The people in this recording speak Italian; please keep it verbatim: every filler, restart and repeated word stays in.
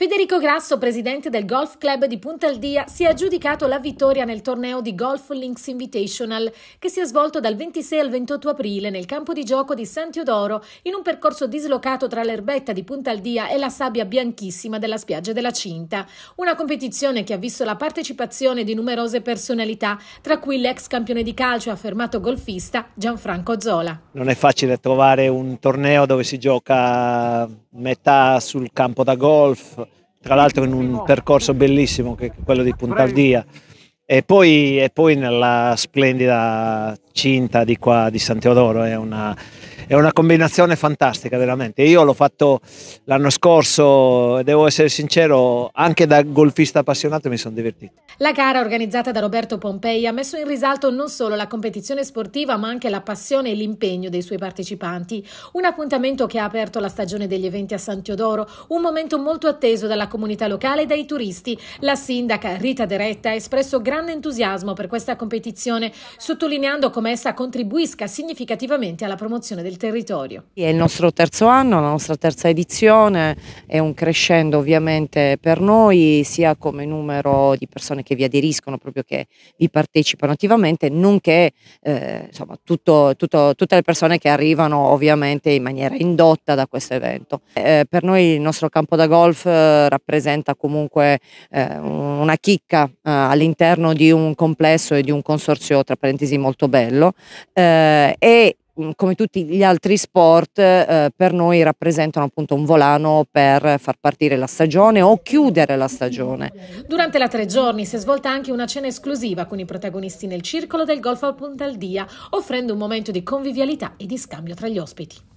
Federico Grasso, presidente del Golf Club di Puntaldia, si è aggiudicato la vittoria nel torneo di Golf Links Invitational che si è svolto dal ventisei al ventotto aprile nel campo di gioco di San Teodoro in un percorso dislocato tra l'erbetta di Puntaldia e la sabbia bianchissima della spiaggia della Cinta. Una competizione che ha visto la partecipazione di numerose personalità, tra cui l'ex campione di calcio e affermato golfista Gianfranco Zola. Non è facile trovare un torneo dove si gioca metà sul campo da golf, tra l'altro in un percorso bellissimo che è quello di Puntaldia, e poi, e poi nella splendida Cinta di qua di San Teodoro. È una, è una combinazione fantastica veramente. Io l'ho fatto l'anno scorso e devo essere sincero, anche da golfista appassionato mi sono divertito. La gara organizzata da Roberto Pompei ha messo in risalto non solo la competizione sportiva ma anche la passione e l'impegno dei suoi partecipanti. Un appuntamento che ha aperto la stagione degli eventi a San Teodoro, un momento molto atteso dalla comunità locale e dai turisti. La sindaca Rita De Retta ha espresso grande entusiasmo per questa competizione, sottolineando come essa contribuisca significativamente alla promozione del territorio. È il nostro terzo anno, la nostra terza edizione, è un crescendo ovviamente per noi, sia come numero di persone che vi aderiscono, proprio che vi partecipano attivamente, nonché eh, insomma, tutto, tutto, tutte le persone che arrivano ovviamente in maniera indotta da questo evento. Eh, per noi il nostro campo da golf eh, rappresenta comunque eh, una chicca eh, all'interno di un complesso e di un consorzio, tra parentesi, molto bello, eh, e come tutti gli altri sport eh, per noi rappresentano appunto un volano per far partire la stagione o chiudere la stagione. Durante la tre giorni si è svolta anche una cena esclusiva con i protagonisti nel circolo del golf a Puntaldia, offrendo un momento di convivialità e di scambio tra gli ospiti.